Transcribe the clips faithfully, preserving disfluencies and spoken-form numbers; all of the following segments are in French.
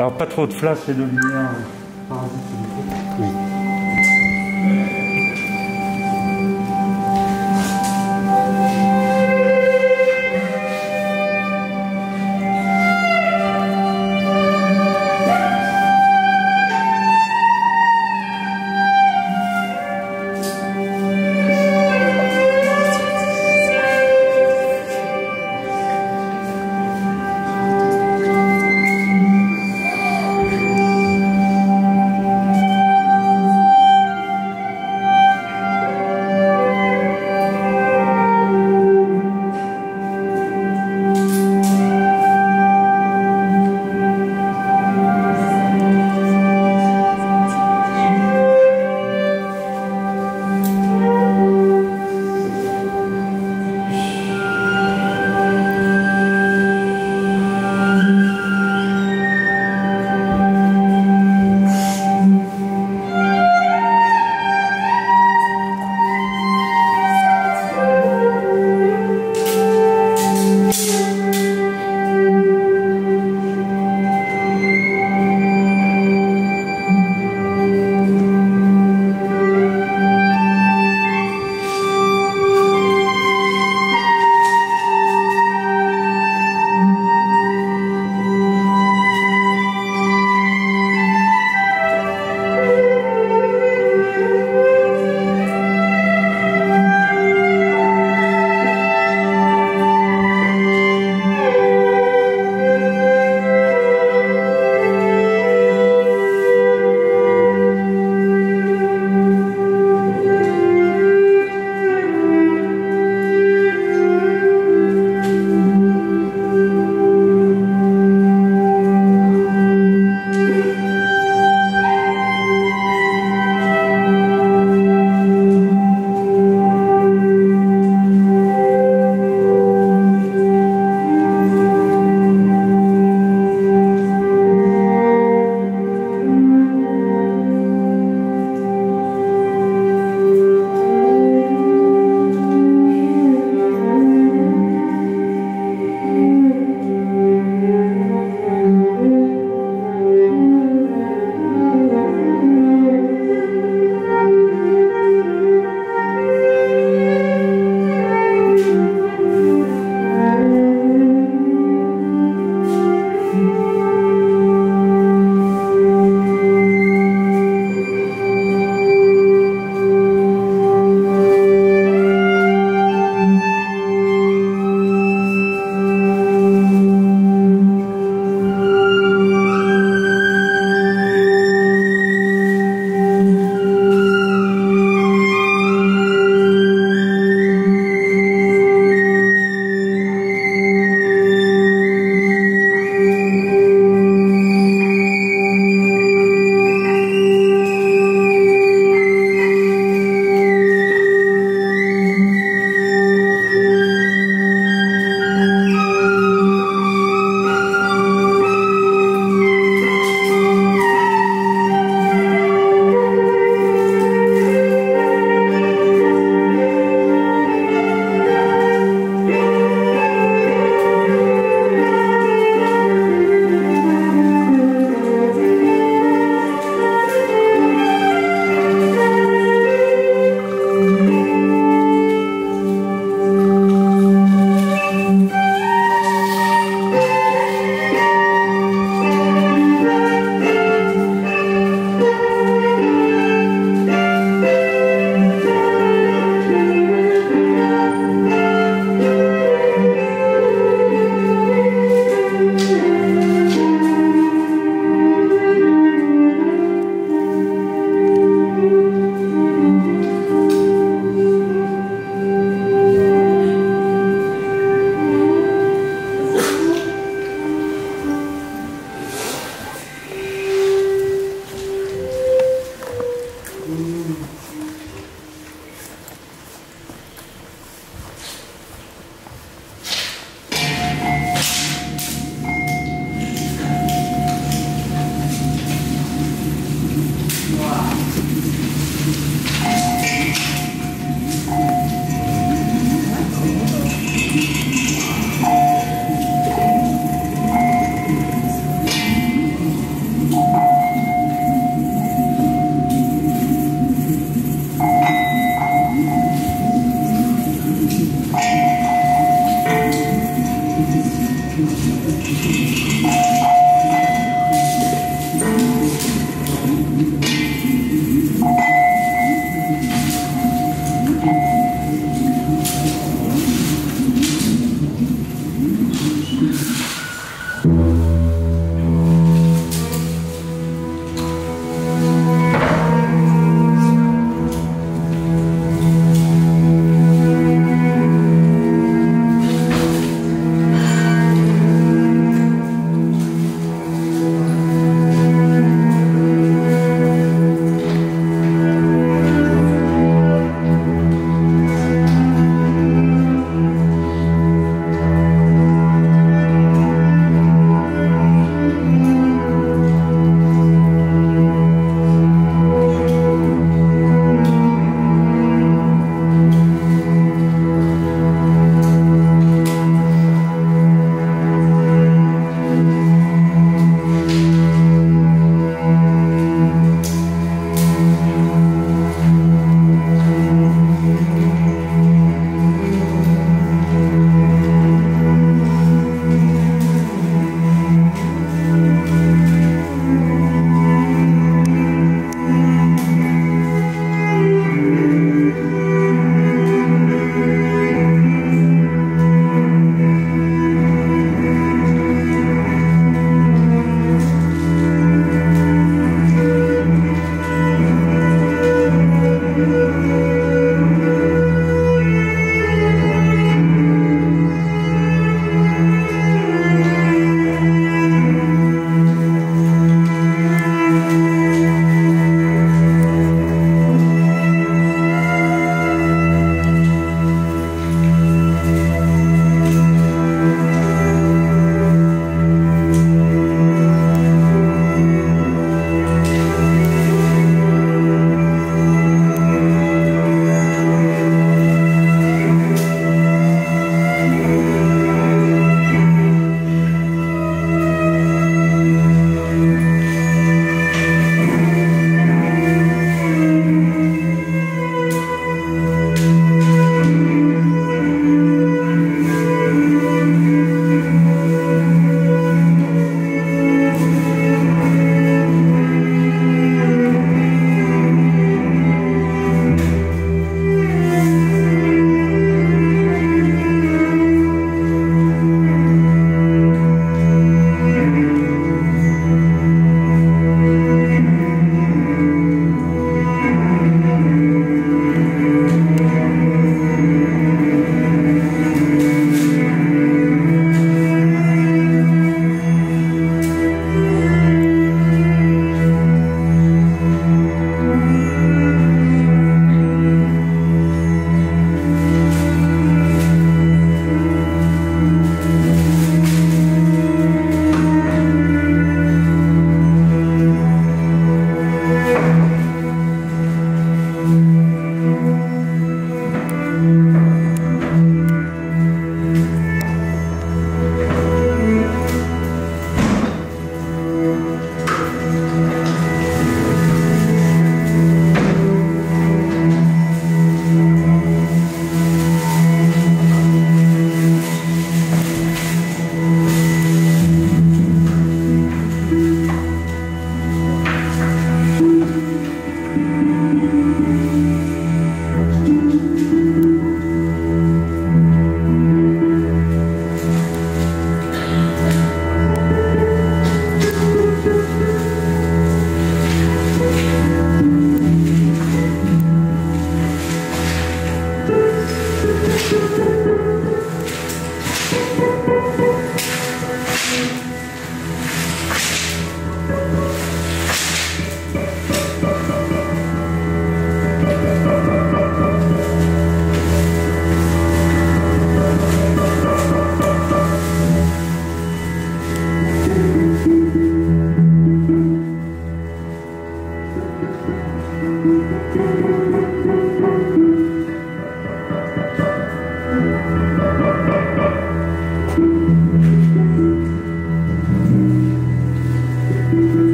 Alors pas trop de flash et de lumière parasite. Oui.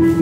We'll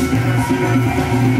be right back.